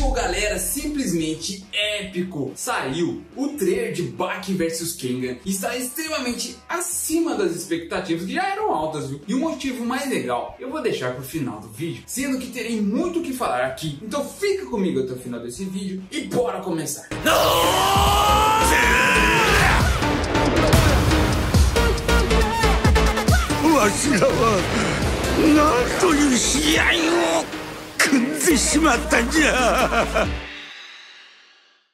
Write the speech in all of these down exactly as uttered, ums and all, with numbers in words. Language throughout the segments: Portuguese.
show, galera, simplesmente épico! Saiu o trailer de Baki versus. Kenga e está extremamente acima das expectativas, que já eram altas, viu? E o motivo mais legal eu vou deixar para o final do vídeo, sendo que terei muito o que falar aqui. Então fica comigo até o final desse vídeo e bora começar!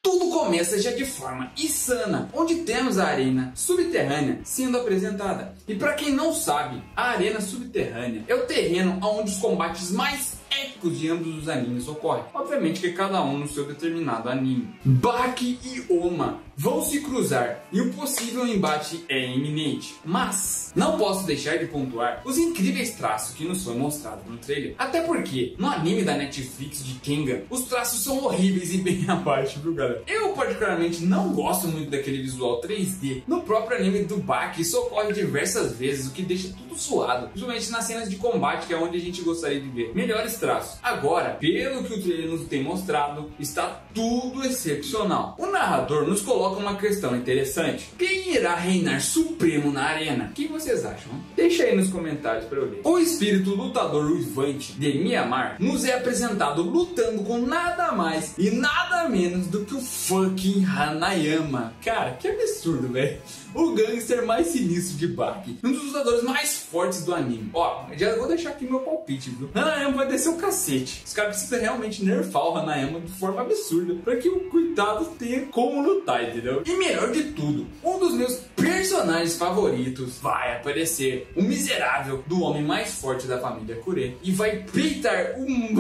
Tudo começa já de forma insana, onde temos a arena subterrânea sendo apresentada. E para quem não sabe, a arena subterrânea é o terreno onde os combates mais épicos de ambos os animes ocorrem. Obviamente que cada um no seu determinado anime. Baki e Ohma vão se cruzar e o possível embate é iminente. Mas não posso deixar de pontuar os incríveis traços que nos foi mostrado no trailer. Até porque no anime da Netflix de Kengan, os traços são horríveis e bem abaixo, viu, galera? Eu particularmente não gosto muito daquele visual três D. No próprio anime do Baki isso ocorre diversas vezes, o que deixa tudo suado. Principalmente nas cenas de combate, que é onde a gente gostaria de ver melhores traços. Agora, pelo que o trailer nos tem mostrado, está tudo excepcional. O narrador nos coloca uma questão interessante: quem irá reinar supremo na arena? O que vocês acham? Deixa aí nos comentários para eu ler. O espírito lutador uivante de Myanmar nos é apresentado lutando com nada mais e nada menos do que o fucking Hanayama. Cara, que absurdo, velho. O gangster mais sinistro de Baki, um dos lutadores mais fortes do anime. Ó, já vou deixar aqui meu palpite, viu? Hanayama vai descer o cacete. Os caras precisam realmente nerfar o Hanayama de forma absurda para que o coitado tenha como lutar, entendeu? E melhor de tudo, um dos meus personagens favoritos vai aparecer, o miserável do homem mais forte da família Kure, e vai peitar um,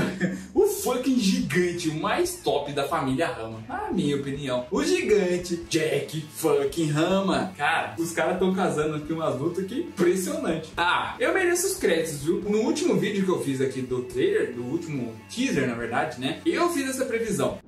o fucking gigante, o mais top da família Hanma, na minha opinião, o gigante Jack fucking Hanma. Cara, os caras estão casando aqui umas lutas que é impressionante. Ah, eu mereço os créditos, viu? No último vídeo que eu fiz aqui do trailer, do último teaser, na verdade, né? Eu fiz essa previsão.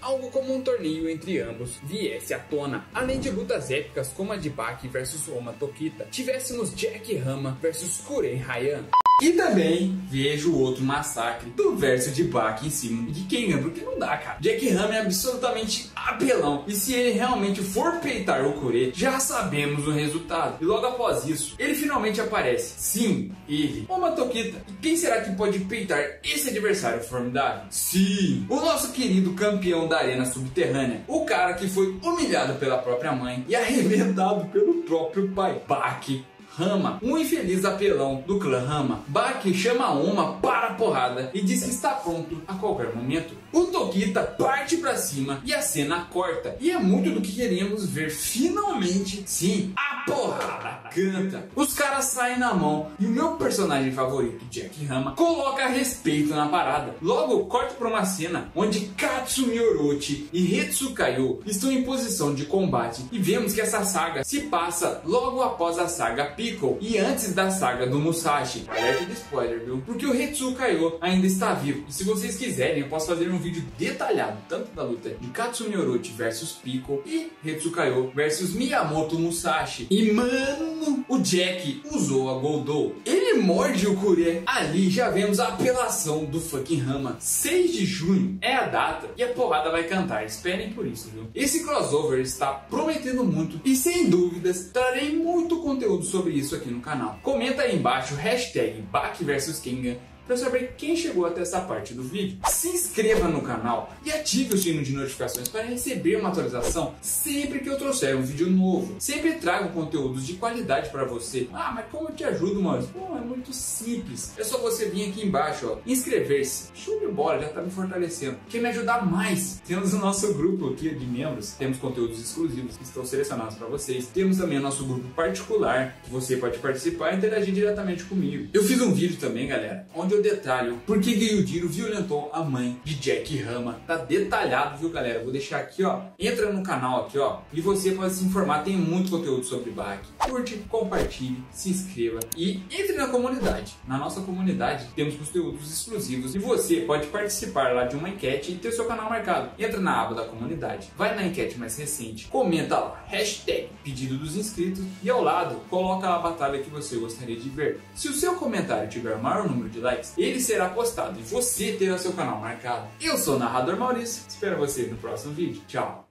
Algo como um torneio entre ambos viesse à tona. Além de lutas épicas como a de Baki versus Ohma Tokita, tivéssemos Jack Hanma versus Kure Ryan. E também vejo outro massacre do verso de Baki em cima de Kengan, porque não dá, cara. Jack Hanma é absolutamente apelão, e se ele realmente for peitar o Kure, já sabemos o resultado. E logo após isso, ele finalmente aparece. Sim, ele, Ohma Tokita. E quem será que pode peitar esse adversário formidável? Sim, o nosso querido campeão da arena subterrânea, o cara que foi humilhado pela própria mãe e arrebentado pelo próprio pai, Baki Hanma, um infeliz apelão do clã Hanma. Baki chama Ohma para a porrada e diz que está pronto a qualquer momento. O Tokita parte para cima e a cena corta. E é muito do que queríamos ver finalmente. Sim, a porrada canta. Os caras saem na mão e o meu personagem favorito, Jack Hanma, coloca respeito na parada. Logo, corta para uma cena onde Katsumi Orochi e Retsu Kaioh estão em posição de combate. E vemos que essa saga se passa logo após a saga P. E antes da saga do Musashi. Alerta de spoiler, viu? Porque o Retsu Kaioh ainda está vivo. E se vocês quiserem, eu posso fazer um vídeo detalhado, tanto da luta de Katsumi Orochi versus Piccolo e Retsu Kaioh versus Miyamoto Musashi. E mano, o Jack usou a Goldou. Ele morde o Kure. Ali já vemos a apelação do fucking Hanma. seis de junho é a data e a porrada vai cantar. Esperem por isso, viu? Esse crossover está prometendo muito e sem dúvidas trarei muito conteúdo sobre isso isso aqui no canal. Comenta aí embaixo hashtag Baki versus Kengan para saber quem chegou até essa parte do vídeo. Se inscreva no canal e ative o sino de notificações para receber uma atualização sempre que eu trouxer um vídeo novo. Sempre trago conteúdos de qualidade para você. Ah, mas como eu te ajudo, Maurício? Bom, é muito simples. É só você vir aqui embaixo, ó, inscrever-se. Show de bola, já tá me fortalecendo. Quer me ajudar mais? Temos o nosso grupo aqui de membros. Temos conteúdos exclusivos que estão selecionados para vocês. Temos também o nosso grupo particular, que você pode participar e interagir diretamente comigo. Eu fiz um vídeo também, galera, onde eu detalho porque Ryujiro violentou a mãe de Jack Hanma. Tá detalhado, viu, galera? Vou deixar aqui, ó. Entra no canal aqui, ó, e você pode se informar. Tem muito conteúdo sobre Baki. Curte, compartilhe, se inscreva e entre na comunidade. Na nossa comunidade temos conteúdos exclusivos e você pode participar lá de uma enquete e ter seu canal marcado. Entra na aba da comunidade, vai na enquete mais recente, comenta lá hashtag pedido dos inscritos e ao lado coloca a batalha que você gostaria de ver. Se o seu comentário tiver o maior número de likes, mais, ele será postado e você terá seu canal marcado. Eu sou o narrador Maurício, espero você no próximo vídeo. Tchau!